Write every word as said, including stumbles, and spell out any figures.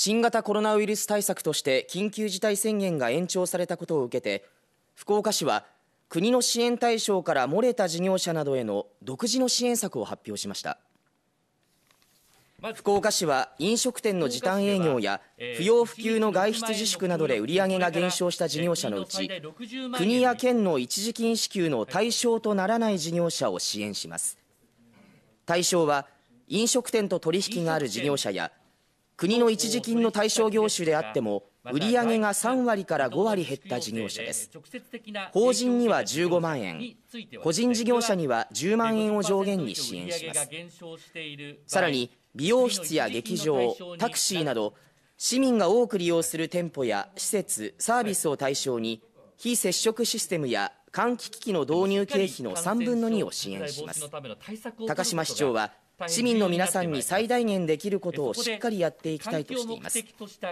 新型コロナウイルス対策として緊急事態宣言が延長されたことを受けて、福岡市は国の支援対象から漏れた事業者などへの独自の支援策を発表しました。福岡市は飲食店の時短営業や不要不急の外出自粛などで売り上げが減少した事業者のうち、国や県の一時金支給の対象とならない事業者を支援します。対象は飲食店と取引がある事業者や、国の一時金の対象業種であっても売り上げがさんわりからごわり減った事業者です。法人にはじゅうごまんえん、個人事業者にはじゅうまんえんを上限に支援します。さらに美容室や劇場、タクシーなど市民が多く利用する店舗や施設、サービスを対象に非接触システムや換気機器の導入経費のさんぶんのにを支援します。高島市長は市民の皆さんに最大限できることをしっかりやっていきたいとしています。